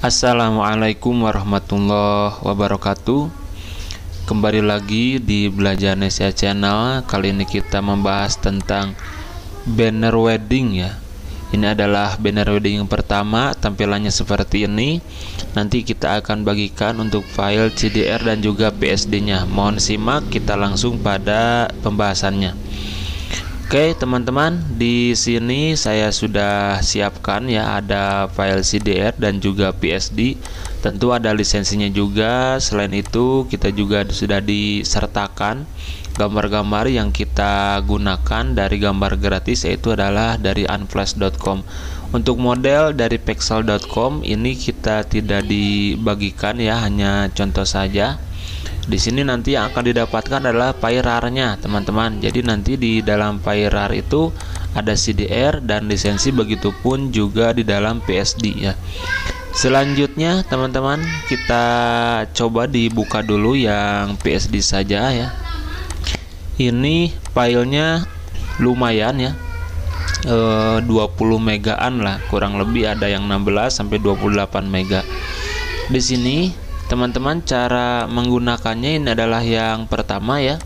Assalamualaikum warahmatullahi wabarakatuh. Kembali lagi di Belajarnesia Channel. Kali ini kita membahas tentang banner wedding ya. Ini adalah banner wedding yang pertama, tampilannya seperti ini. Nanti kita akan bagikan untuk file CDR dan juga PSD-nya. Mohon simak, kita langsung pada pembahasannya. Oke, teman-teman, di sini saya sudah siapkan ya, ada file CDR dan juga PSD. Tentu ada lisensinya juga. Selain itu, kita juga sudah disertakan gambar-gambar yang kita gunakan dari gambar gratis, yaitu adalah dari unsplash.com. Untuk model dari pexel.com ini kita tidak dibagikan ya, hanya contoh saja. Di sini nanti yang akan didapatkan adalah file rar-nya, teman-teman. Jadi nanti di dalam file rar itu ada CDR dan lisensi, begitupun juga di dalam PSD ya. Selanjutnya, teman-teman, kita coba dibuka dulu yang PSD saja ya. Ini filenya lumayan ya, 20 megaan lah, kurang lebih ada yang 16 sampai 28 mega. Di sini teman-teman, cara menggunakannya ini adalah yang pertama ya.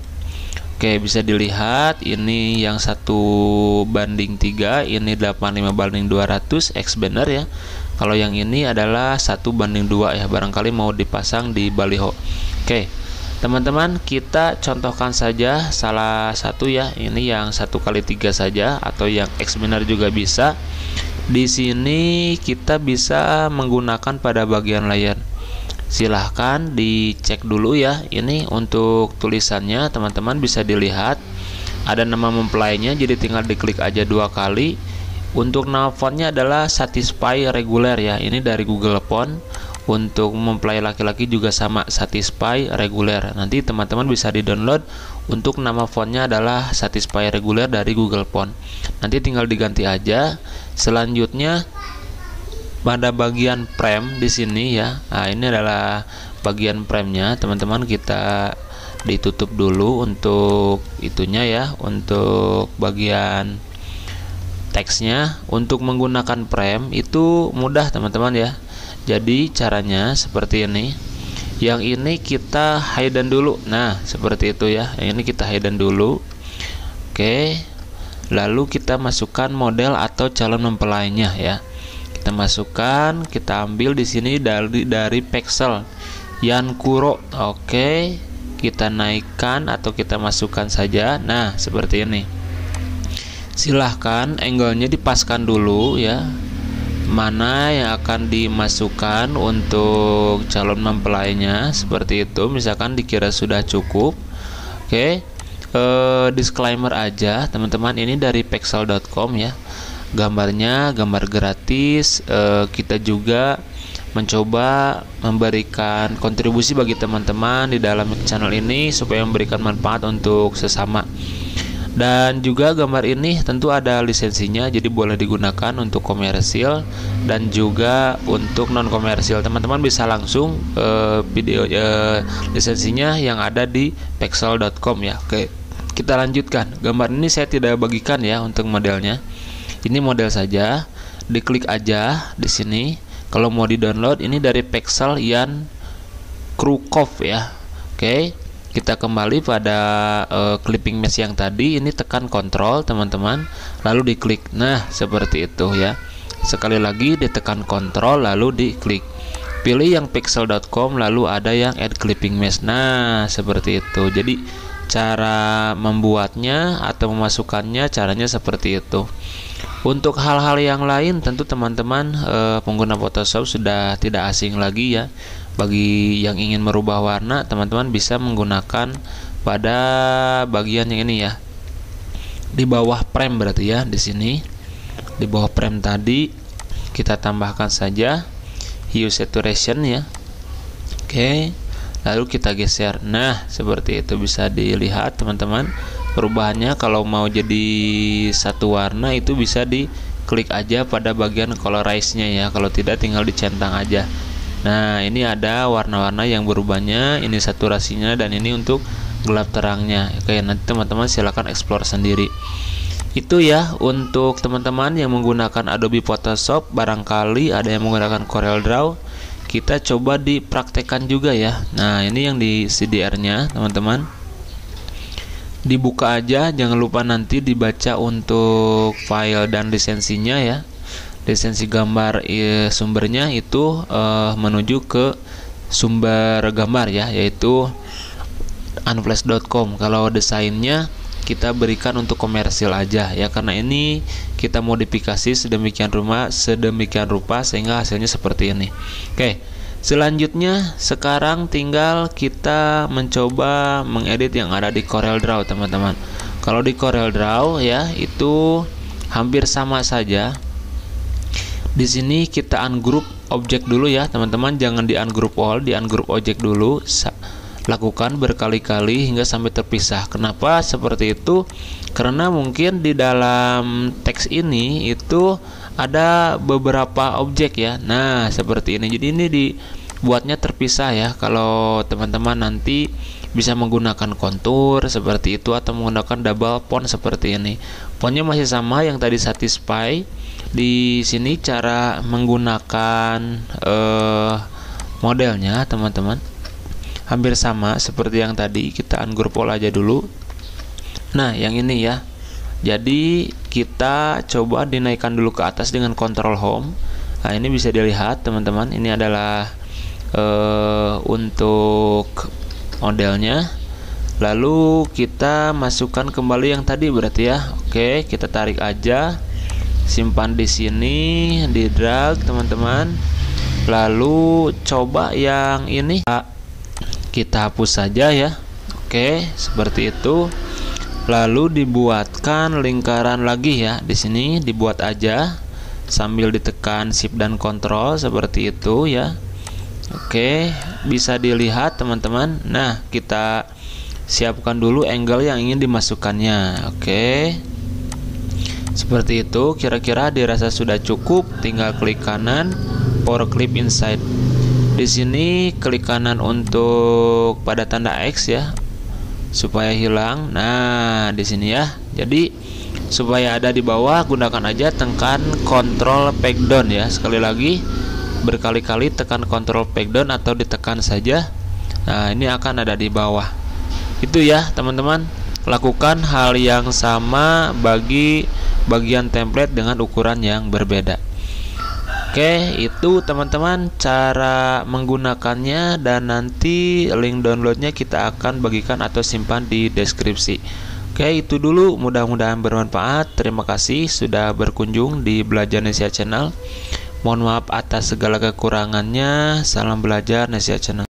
Oke, bisa dilihat ini yang 1:3, ini 85:200 X banner ya. Kalau yang ini adalah 1:2 ya, barangkali mau dipasang di baliho. Oke, teman-teman, kita contohkan saja salah satu ya. Ini yang 1x3 saja, atau yang X banner juga bisa. Di sini kita bisa menggunakan pada bagian layar. Silahkan dicek dulu ya. Ini untuk tulisannya, teman-teman bisa dilihat ada nama mempelainya, jadi tinggal diklik aja 2 kali. Untuk nama fontnya adalah Satisfy Regular ya, ini dari Google Font. Untuk mempelai laki-laki juga sama, Satisfy Regular. Nanti teman-teman bisa di-download. Untuk nama fontnya adalah Satisfy Regular dari Google Font. Nanti tinggal diganti aja. Selanjutnya pada bagian frame di sini ya. Nah, ini adalah bagian framenya, teman-teman. Kita ditutup dulu untuk itunya ya, untuk bagian teksnya. Untuk menggunakan frame itu mudah, teman-teman ya. Jadi caranya seperti ini. Yang ini kita hide dulu. Nah, seperti itu ya. Yang ini kita hide dulu. Oke. Lalu kita masukkan model atau calon mempelainya ya. Kita masukkan, kita ambil di sini dari Pexel Ian Krukov. Oke, kita naikkan atau kita masukkan saja. Nah, seperti ini. Silahkan angle-nya dipaskan dulu ya. Mana yang akan dimasukkan untuk calon mempelainya, seperti itu. Misalkan dikira sudah cukup. Oke, disclaimer aja, teman-teman, ini dari pexel.com ya. Gambarnya gambar gratis. Kita juga mencoba memberikan kontribusi bagi teman-teman di dalam channel ini supaya memberikan manfaat untuk sesama. Dan juga gambar ini tentu ada lisensinya, jadi boleh digunakan untuk komersil dan juga untuk non komersil. Teman-teman bisa langsung lisensinya yang ada di pexel.com ya. Oke, kita lanjutkan. Gambar ini saya tidak bagikan ya untuk modelnya. Ini model saja, diklik aja di sini. Kalau mau di-download, ini dari Pexel Ian Krukov ya. Oke, kita kembali pada clipping mesh yang tadi. Ini tekan Ctrl, teman-teman, lalu diklik. Nah, seperti itu ya. Sekali lagi ditekan Ctrl, lalu diklik. Pilih yang pexel.com, lalu ada yang add clipping mesh. Nah, seperti itu. Jadi cara membuatnya atau memasukkannya caranya seperti itu. Untuk hal-hal yang lain tentu teman-teman pengguna Photoshop sudah tidak asing lagi ya. Bagi yang ingin merubah warna, teman-teman bisa menggunakan pada bagian yang ini ya. Di bawah frame berarti ya, di sini. Di bawah frame tadi kita tambahkan saja hue saturation ya. Oke, lalu kita geser. Nah, seperti itu bisa dilihat, teman-teman. Perubahannya kalau mau jadi satu warna itu bisa diklik aja pada bagian colorize-nya ya. Kalau tidak tinggal dicentang aja. Nah, ini ada warna-warna yang berubahnya, ini saturasinya dan ini untuk gelap terangnya. Oke, nanti teman-teman silakan explore sendiri. Itu ya untuk teman-teman yang menggunakan Adobe Photoshop, barangkali ada yang menggunakan Corel Draw, kita coba dipraktekkan juga ya. Nah, ini yang di CDR-nya, teman-teman. Dibuka aja, jangan lupa nanti dibaca untuk file dan lisensinya ya. Lisensi gambar sumbernya itu menuju ke sumber gambar ya, yaitu unsplash.com. Kalau desainnya kita berikan untuk komersil aja ya, karena ini kita modifikasi sedemikian rupa sehingga hasilnya seperti ini. Oke, selanjutnya sekarang tinggal kita mencoba mengedit yang ada di Corel Draw, teman-teman. Kalau di Corel Draw ya itu hampir sama saja. Di sini kita ungroup objek dulu ya, teman-teman. Jangan di ungroup all, di ungroup objek dulu. Lakukan berkali-kali hingga sampai terpisah. Kenapa seperti itu? Karena mungkin di dalam teks ini itu ada beberapa objek ya. Nah, seperti ini. Jadi ini dibuatnya terpisah ya. Kalau teman-teman nanti bisa menggunakan kontur seperti itu atau menggunakan double font seperti ini. Fontnya masih sama yang tadi Satisfy. Di sini cara menggunakan modelnya, teman-teman, hampir sama seperti yang tadi. Kita ungroup all aja dulu. Nah, yang ini ya. Jadi kita coba dinaikkan dulu ke atas dengan Ctrl Home. Nah, ini bisa dilihat teman-teman, ini adalah untuk modelnya. Lalu kita masukkan kembali yang tadi berarti ya. Oke, kita tarik aja, simpan di sini, di drag teman-teman. Lalu coba yang ini kita hapus saja ya. Oke, seperti itu. Lalu dibuatkan lingkaran lagi ya. Di sini dibuat aja sambil ditekan Shift dan Ctrl seperti itu ya. Oke, bisa dilihat teman-teman. Nah, kita siapkan dulu angle yang ingin dimasukkannya. Oke, seperti itu. Kira-kira dirasa sudah cukup, tinggal klik kanan for clip inside. Di sini klik kanan untuk pada tanda X ya, supaya hilang. Nah, di sini ya. Jadi supaya ada di bawah, gunakan aja tekan Ctrl Page Down ya. Sekali lagi, berkali-kali tekan Ctrl Page Down atau ditekan saja. Nah, ini akan ada di bawah. Itu ya, teman-teman. Lakukan hal yang sama bagi bagian template dengan ukuran yang berbeda. Oke, itu teman-teman cara menggunakannya, dan nanti link downloadnya kita akan bagikan atau simpan di deskripsi. Oke, itu dulu, mudah-mudahan bermanfaat. Terima kasih sudah berkunjung di Belajarnesia Channel. Mohon maaf atas segala kekurangannya. Salam Belajarnesia Channel.